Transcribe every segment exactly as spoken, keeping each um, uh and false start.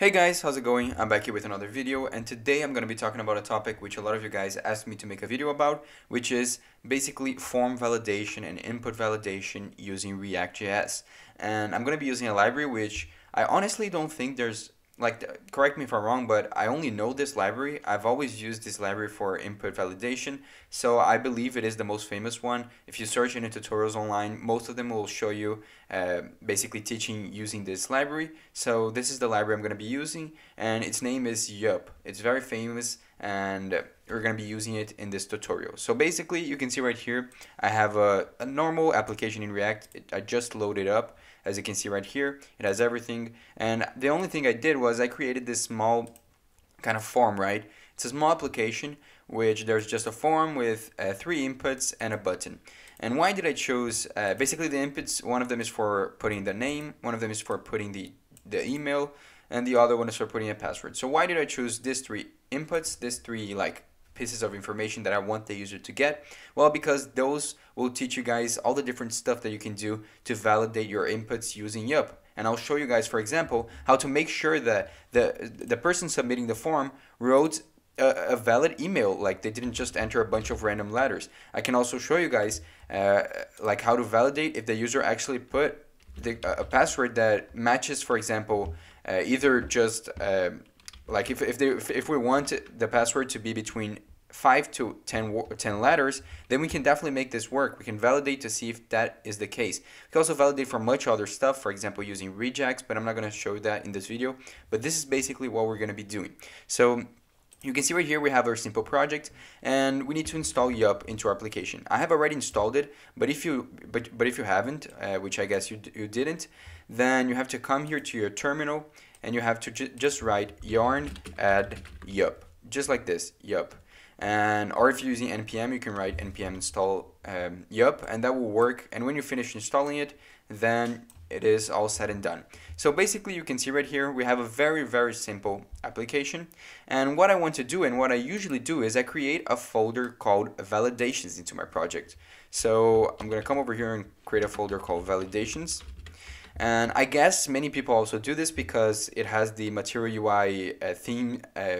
Hey guys, how's it going? I'm back here with another video, and today I'm going to be talking about a topic which a lot of you guys asked me to make a video about, which is basically form validation and input validation using React.js. And I'm going to be using a library which I honestly don't think there's, like, correct me if I'm wrong, but I only know this library. I've always used this library for input validation, so I believe it is the most famous one. If you search any tutorials online, most of them will show you uh, basically teaching using this library. So this is the library I'm going to be using, and its name is Yup. It's very famous, and we're going to be using it in this tutorial. So basically, you can see right here, I have a, a normal application in React. It, I just loaded up. As you can see right here, it has everything. And the only thing I did was I created this small kind of form, right? It's a small application, which there's just a form with uh, three inputs and a button. And why did I choose, uh, basically the inputs, one of them is for putting the name, one of them is for putting the, the email, and the other one is for putting a password. So why did I choose these three inputs, these three like pieces of information that I want the user to get? Well, because those will teach you guys all the different stuff that you can do to validate your inputs using Yup. And I'll show you guys, for example, how to make sure that the, the person submitting the form wrote a, a valid email, like they didn't just enter a bunch of random letters. I can also show you guys uh, like how to validate if the user actually put the, a password that matches, for example, uh, either just uh, like if, if, they, if, if we want the password to be between five to ten letters, then we can definitely make this work. We can validate to see if that is the case. We can also validate for much other stuff, for example, using regex, but I'm not going to show that in this video. But this is basically what we're going to be doing. So you can see right here we have our simple project, and we need to install Yup into our application. I have already installed it, but if you but but if you haven't, uh, which I guess you you didn't, then you have to come here to your terminal, and you have to ju just write yarn add Yup, just like this, Yup. And or if you're using npm, you can write npm install um, Yup, and that will work. And when you finish installing it, then it is all said and done. So basically, you can see right here we have a very very simple application. And what I want to do and what I usually do is I create a folder called validations into my project. So I'm gonna come over here and create a folder called validations. And I guess many people also do this because it has the Material U I uh, theme. Uh,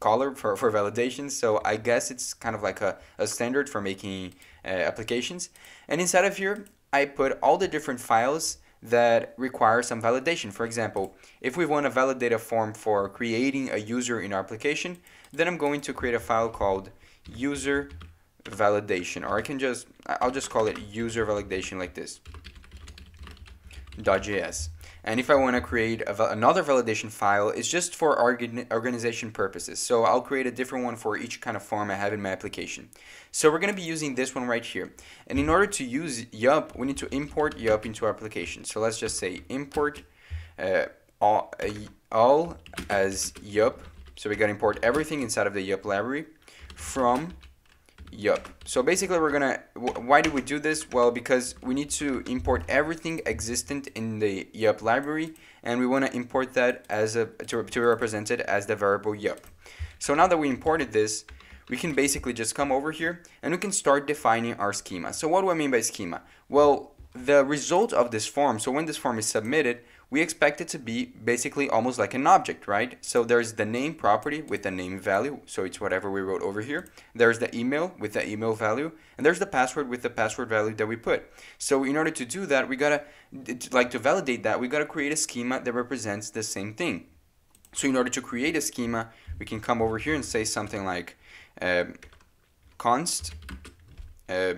color for, for validation, so I guess it's kind of like a, a standard for making uh, applications. And inside of here I put all the different files that require some validation. For example, if we want to validate a form for creating a user in our application, then I'm going to create a file called user validation, or I can just I'll just call it user validation like this .js. And if I want to create a, another validation file, it's just for organ, organization purposes. So I'll create a different one for each kind of form I have in my application. So we're going to be using this one right here. And in order to use Yup, we need to import Yup into our application. So let's just say import uh, all, uh, all as Yup. So we got to import everything inside of the Yup library from Yup. So basically we're gonna, why do we do this? Well, because we need to import everything existent in the Yup library, and we want to import that as a to, to represent it as the variable Yup. So now that we imported this, we can basically just come over here and we can start defining our schema. So what do I mean by schema? Well, the result of this form, so when this form is submitted, we expect it to be basically almost like an object, right? So there's the name property with the name value, so it's whatever we wrote over here. There's the email with the email value, and there's the password with the password value that we put. So in order to do that, we gotta, like to validate that, we gotta create a schema that represents the same thing. So in order to create a schema, we can come over here and say something like uh, const uh,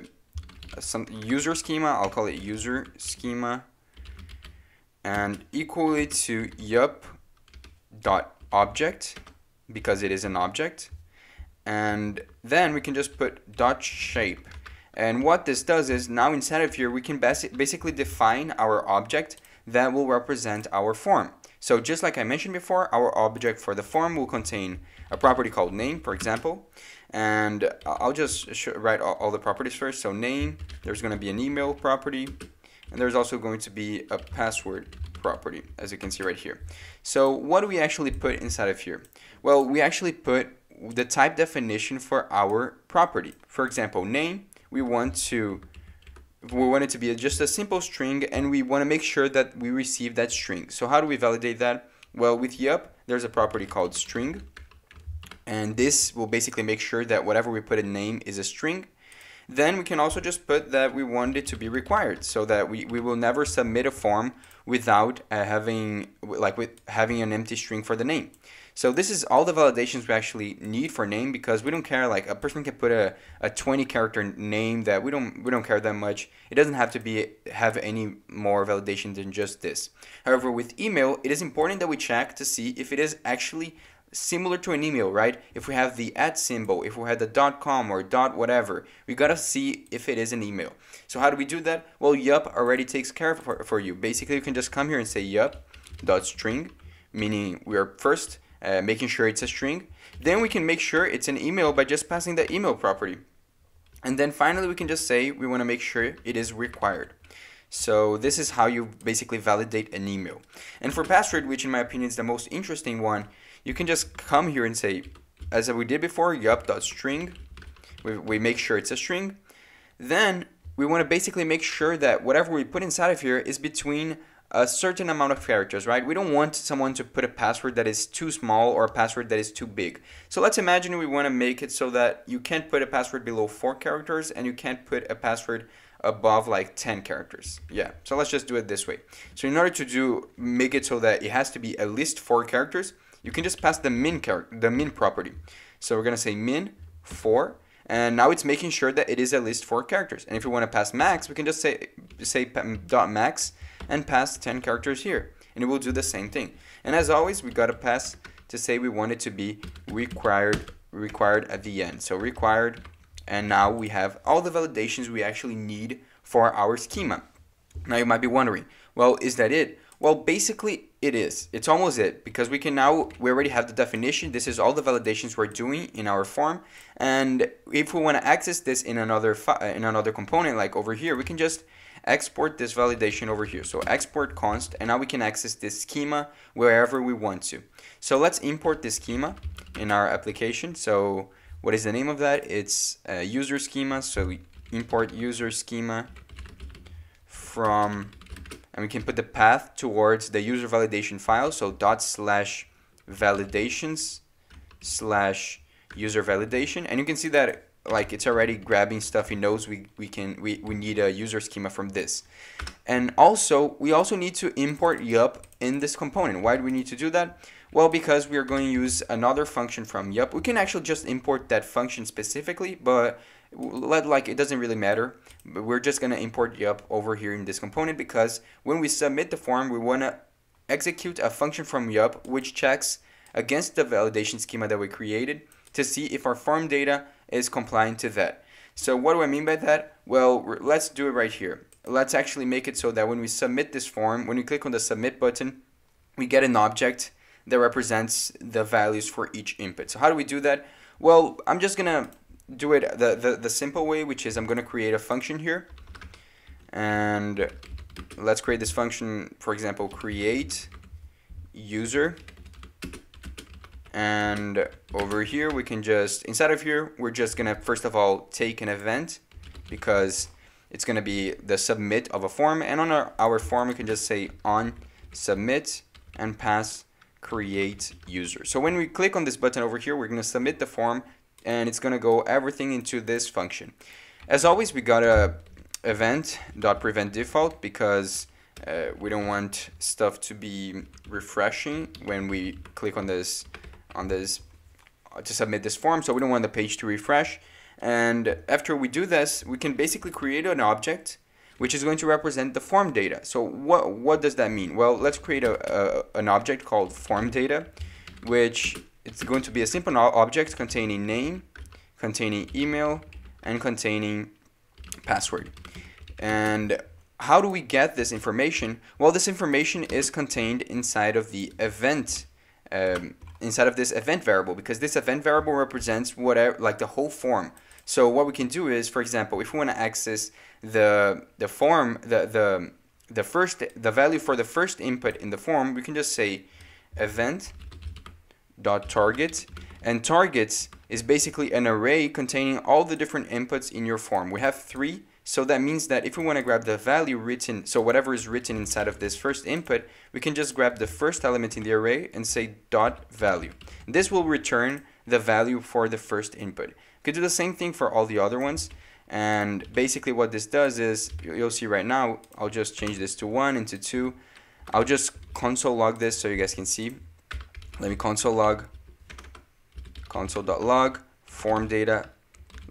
some user schema, I'll call it user schema, and equal it to Yup dot object, because it is an object. And then we can just put dot shape, and what this does is now inside of here we can basi- basically define our object that will represent our form. So just like I mentioned before, our object for the form will contain a property called name, for example, and I'll just sh write all, all the properties first. So name, there's going to be an email property, and there's also going to be a password property, as you can see right here. So what do we actually put inside of here? Well, we actually put the type definition for our property. For example, name, we want to we want it to be just a simple string, and we want to make sure that we receive that string. So how do we validate that? Well, with Yup, there's a property called string, and this will basically make sure that whatever we put in name is a string. Then we can also just put that we want it to be required, so that we, we will never submit a form without uh, having like with having an empty string for the name. So this is all the validations we actually need for name, because we don't care, like a person can put a, a twenty character name that we don't we don't care that much. It doesn't have to be have any more validation than just this. However, with email, it is important that we check to see if it is actually similar to an email, right? If we have the at symbol, if we had the dot com or dot whatever, we gotta see if it is an email. So how do we do that? Well, Yup already takes care of for, for you. Basically, you can just come here and say Yup dot string, meaning we are first uh, making sure it's a string. Then we can make sure it's an email by just passing the email property, and then finally we can just say we want to make sure it is required. So this is how you basically validate an email. And for password, which in my opinion is the most interesting one, you can just come here and say, as we did before, yup.string, we, we make sure it's a string. Then we want to basically make sure that whatever we put inside of here is between a certain amount of characters, right? We don't want someone to put a password that is too small or a password that is too big. So let's imagine we want to make it so that you can't put a password below four characters and you can't put a password above like ten characters. Yeah, so let's just do it this way. So in order to do make it so that it has to be at least four characters, you can just pass the min character, the min property. So we're gonna say min four, and now it's making sure that it is at least four characters. And if you want to pass max, we can just say say dot max and pass ten characters here, and it will do the same thing. And as always, we gotta pass to say we want it to be required required at the end. So required. And now we have all the validations we actually need for our schema. Now you might be wondering, well, is that it? Well, basically it is. It's almost it, because we can now, we already have the definition. This is all the validations we're doing in our form. And if we want to access this in another in another component, like over here, we can just export this validation over here. So export const, and now we can access this schema wherever we want to. So let's import this schema in our application. So what is the name of that? It's uh, user schema. So we import user schema from, and we can put the path towards the user validation file. So dot slash validations slash user validation. And you can see that like it's already grabbing stuff. It knows we, we can we, we need a user schema from this. And also we also need to import Yup in this component. Why do we need to do that? Well, because we are going to use another function from Yup. We can actually just import that function specifically, but let, like it doesn't really matter. But we're just going to import Yup over here in this component, because when we submit the form, we want to execute a function from Yup which checks against the validation schema that we created to see if our form data is compliant to that. So what do I mean by that? Well, let's do it right here. Let's actually make it so that when we submit this form, when we click on the submit button, we get an object that represents the values for each input. So how do we do that? Well, I'm just gonna do it the, the, the simple way, which is I'm gonna create a function here, and let's create this function, for example, create user. And over here, we can just, inside of here, we're just gonna, first of all, take an event, because it's gonna be the submit of a form. And on our, our form, we can just say on submit and pass create user. So when we click on this button over here, we're gonna submit the form, and it's gonna go everything into this function. As always, we got a event.prevent default, because uh, we don't want stuff to be refreshing when we click on this on this uh, to submit this form, so we don't want the page to refresh. And after we do this, we can basically create an object which is going to represent the form data. So what what does that mean? Well, let's create a, a an object called form data, which it's going to be a simple object containing name, containing email, and containing password. And how do we get this information? Well, this information is contained inside of the event um, inside of this event variable, because this event variable represents whatever, like the whole form. So what we can do is, for example, if we want to access the the form, the the the first the value for the first input in the form, we can just say event.target, and targets is basically an array containing all the different inputs in your form. We have three, So that means that if we want to grab the value written, so whatever is written inside of this first input, we can just grab the first element in the array and say dot value. This will return the value for the first input. We could do the same thing for all the other ones. And basically what this does is, you'll see right now, I'll just change this to one and to two. I'll just console log this so you guys can see. Let me console log, console.log, form data.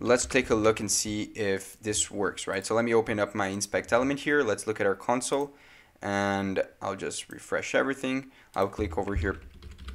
Let's take a look and see if this works, right? So let me open up my inspect element here. Let's look at our console and I'll just refresh everything. I'll click over here,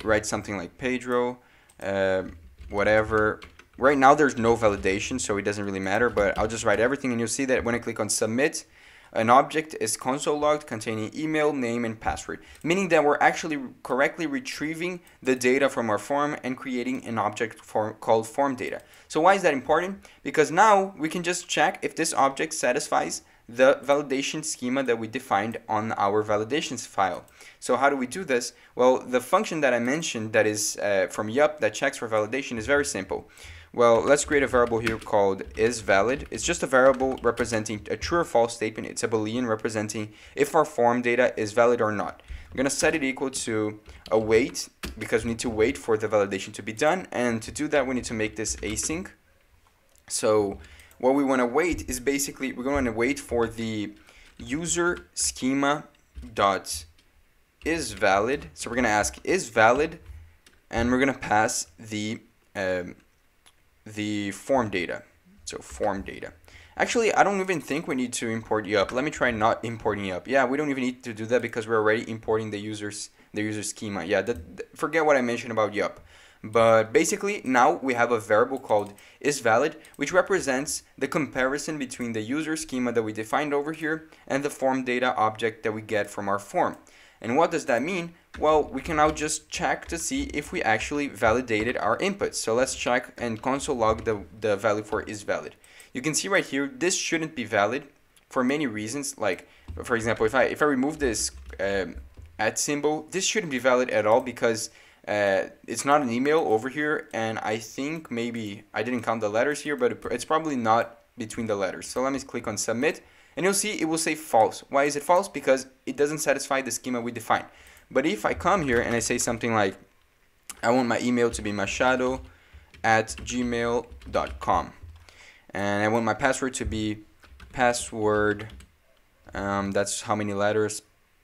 write something like Pedro, um, whatever. Right now there's no validation, so it doesn't really matter, but I'll just write everything and you'll see that when I click on submit, an object is console logged containing email, name, and password, meaning that we're actually correctly retrieving the data from our form and creating an object form called form data. So why is that important? Because now we can just check if this object satisfies the validation schema that we defined on our validations file. So how do we do this? Well, the function that I mentioned that is uh, from Yup that checks for validation is very simple. Well, let's create a variable here called isValid. It's just a variable representing a true or false statement. It's a Boolean representing if our form data is valid or not. I'm going to set it equal to a wait because we need to wait for the validation to be done. And to do that, we need to make this async. So what we want to wait is basically we're going to wait for the user schema dot isValid. So we're going to ask isValid and we're going to pass the um, the form data. So form data. Actually, I don't even think we need to import Yup. Let me try not importing Yup. Yeah, we don't even need to do that because we're already importing the users the user schema. Yeah, that, that, forget what I mentioned about Yup. But basically now we have a variable called isValid which represents the comparison between the user schema that we defined over here and the form data object that we get from our form. And what does that mean? Well, we can now just check to see if we actually validated our inputs. So let's check and console log the, the value for isValid. You can see right here, this shouldn't be valid for many reasons. Like, for example, if I, if I remove this um, at symbol, this shouldn't be valid at all because uh, it's not an email over here. And I think maybe I didn't count the letters here, but it's probably not between the letters. So let me click on submit. And you'll see it will say false. Why is it false? Because it doesn't satisfy the schema we defined. But if I come here and I say something like, I want my email to be machado at gmail dot com. And I want my password to be password. Um, that's how many letters?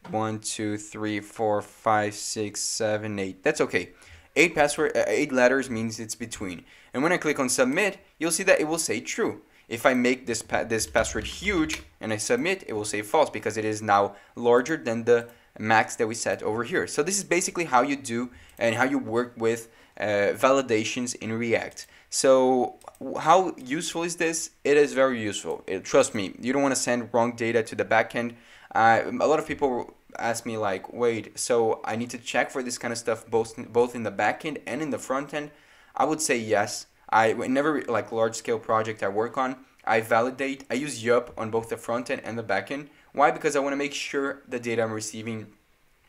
One, two, three, four, five, six, seven, eight. That's okay. Eight password, uh, eight letters means it's between. And when I click on submit, you'll see that it will say true. If I make this pa this password huge and I submit, it will say false because it is now larger than the max that we set over here. So this is basically how you do and how you work with uh, validations in React. So how useful is this? It is very useful. It, trust me, you don't want to send wrong data to the backend. Uh, a lot of people ask me like, wait, so I need to check for this kind of stuff both, both in the backend and in the frontend? I would say yes. I whenever like large scale project I work on, I validate, I use Yup on both the front end and the back end. Why? Because I want to make sure the data I'm receiving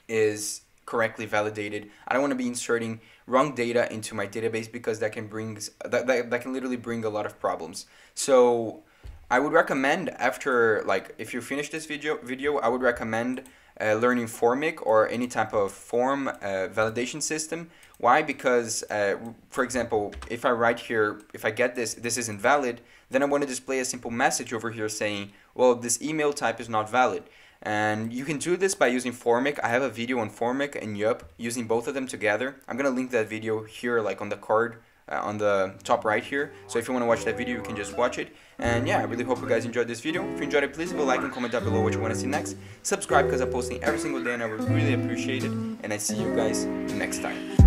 is correctly validated. I don't want to be inserting wrong data into my database because that can bring that, that, that can literally bring a lot of problems. So I would recommend after like if you finish this video video, I would recommend Uh, learning Formik or any type of form uh, validation system. Why? Because, uh, for example, if I write here, if I get this, this isn't valid, then I want to display a simple message over here saying, well, this email type is not valid. And you can do this by using Formik. I have a video on Formik and Yup using both of them together. I'm going to link that video here, like on the card, uh, on the top right here. So if you want to watch that video, you can just watch it. And yeah, I really hope you guys enjoyed this video. If you enjoyed it, please leave a like and comment down below what you want to see next. Subscribe because I'm posting every single day and I would really appreciate it. And I see you guys next time.